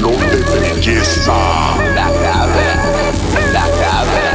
non le perché sa la cave, la cave.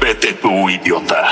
Vete tú, idiota.